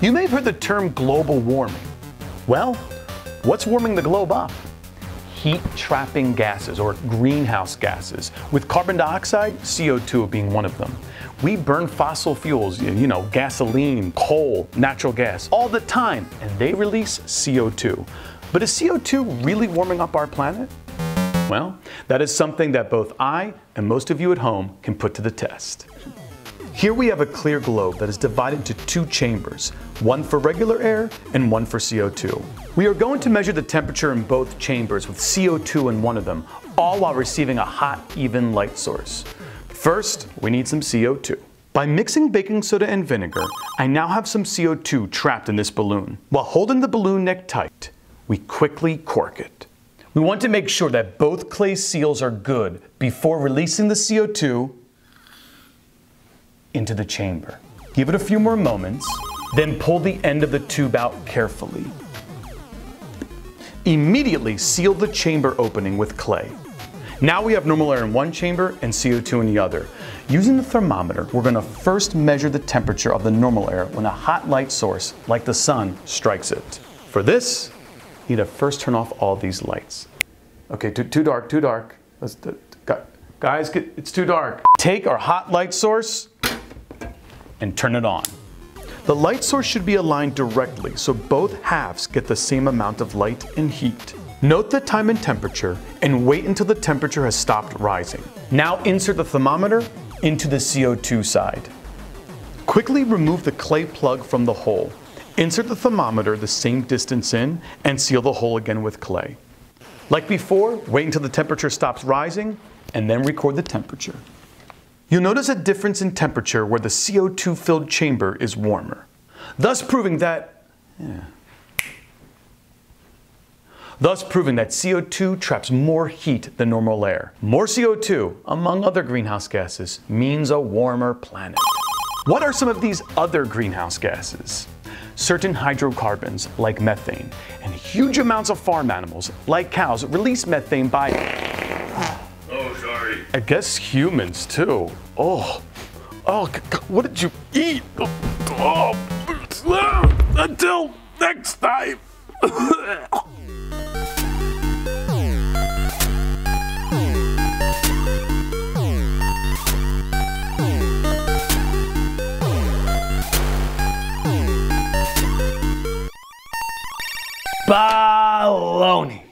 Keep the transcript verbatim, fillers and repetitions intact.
You may have heard the term global warming. Well, what's warming the globe up? Heat-trapping gases, or greenhouse gases, with carbon dioxide, C O two being one of them. We burn fossil fuels, you know, gasoline, coal, natural gas, all the time, and they release C O two. But is C O two really warming up our planet? Well, that is something that both I and most of you at home can put to the test. Here we have a clear globe that is divided into two chambers, one for regular air and one for C O two. We are going to measure the temperature in both chambers with C O two in one of them, all while receiving a hot, even light source. First, we need some C O two. By mixing baking soda and vinegar, I now have some C O two trapped in this balloon. While holding the balloon neck tight, we quickly cork it. We want to make sure that both clay seals are good before releasing the C O two into the chamber. Give it a few more moments, then pull the end of the tube out carefully. Immediately seal the chamber opening with clay. Now we have normal air in one chamber and C O two in the other. Using the thermometer, we're going to first measure the temperature of the normal air when a hot light source, like the sun, strikes it. For this, you need to first turn off all these lights. Okay, too, too dark, too dark. Let's, guys, it's too dark. Take our hot light source and turn it on. The light source should be aligned directly so both halves get the same amount of light and heat. Note the time and temperature and wait until the temperature has stopped rising. Now insert the thermometer into the C O two side. Quickly remove the clay plug from the hole. Insert the thermometer the same distance in and seal the hole again with clay. Like before, wait until the temperature stops rising and then record the temperature. You'll notice a difference in temperature where the C O two-filled chamber is warmer, thus proving that, yeah, thus proving that C O two traps more heat than normal air. More C O two, among other greenhouse gases, means a warmer planet. What are some of these other greenhouse gases? Certain hydrocarbons, like methane, and huge amounts of farm animals, like cows, release methane by I guess humans too. Oh, oh! What did you eat? Oh. Until next time. Baloney.